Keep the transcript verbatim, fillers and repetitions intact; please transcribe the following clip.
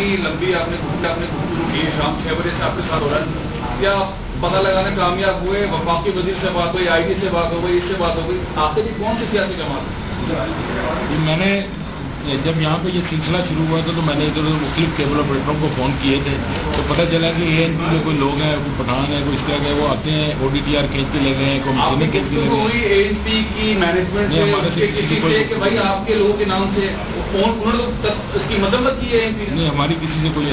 लंबी आपने घूमना आपने शुरू की शाम छह बजे से आपके साथ हो रहा है या पता लगाने कामयाब हुए वफाकी वजीर से बात हुई, आई डी से बात हो गई, इससे बात हो गई, आपके लिए कौन सी सियासी जमात? मैंने जब यहाँ पे ये सिलसिला शुरू हुआ था तो मैंने इधर उधर मुख्तलिफ केबल ऑपरेटरों को फ़ोन किए थे तो पता चला कि ए एन पी के कोई लोग हैं, कोई पठान है, कोई इस तरह के, वो आते हैं ओ डी टी आर खींच के ले गए हैं, कोई मशीन खींच के ले गए। ए एन पी की मैनेजमेंट भाई आपके लोगों के नाम से कौन उन्होंने इसकी मदम्मत की है? नहीं, हमारी किसी से कोई